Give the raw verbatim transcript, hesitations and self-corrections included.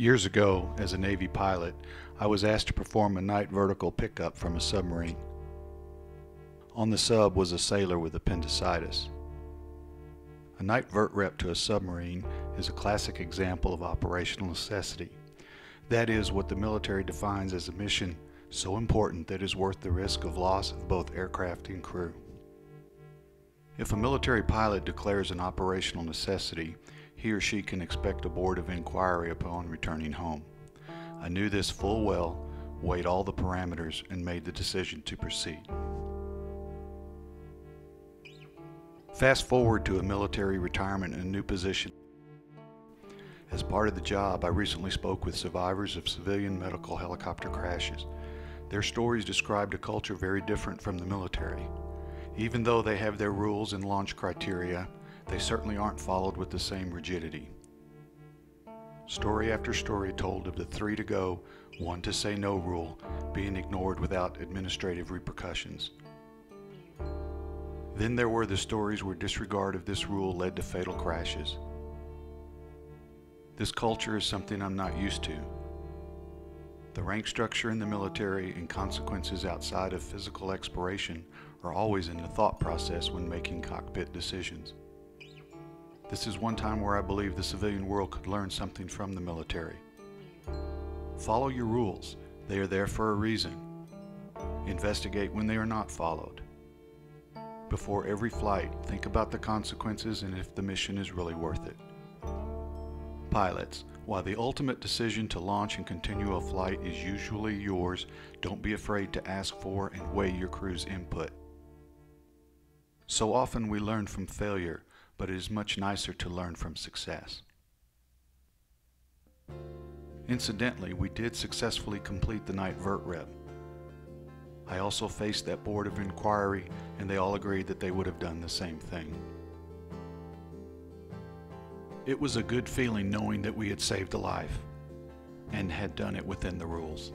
Years ago, as a Navy pilot, I was asked to perform a night vertical pickup from a submarine. On the sub was a sailor with appendicitis. A night vert rep to a submarine is a classic example of operational necessity. That is what the military defines as a mission so important that it is worth the risk of loss of both aircraft and crew. If a military pilot declares an operational necessity, he or she can expect a board of inquiry upon returning home. I knew this full well, weighed all the parameters, and made the decision to proceed. Fast forward to a military retirement and a new position. As part of the job, I recently spoke with survivors of civilian medical helicopter crashes. Their stories described a culture very different from the military. Even though they have their rules and launch criteria, they certainly aren't followed with the same rigidity. Story after story told of the three to go, one to say no rule being ignored without administrative repercussions. Then there were the stories where disregard of this rule led to fatal crashes. This culture is something I'm not used to. The rank structure in the military and consequences outside of physical exploration are always in the thought process when making cockpit decisions. This is one time where I believe the civilian world could learn something from the military. Follow your rules. They are there for a reason. Investigate when they are not followed. Before every flight, think about the consequences and if the mission is really worth it. Pilots, while the ultimate decision to launch and continue a flight is usually yours, don't be afraid to ask for and weigh your crew's input. So often we learn from failure, but it is much nicer to learn from success. Incidentally, we did successfully complete the night vert rep. I also faced that board of inquiry, and they all agreed that they would have done the same thing. It was a good feeling knowing that we had saved a life and had done it within the rules.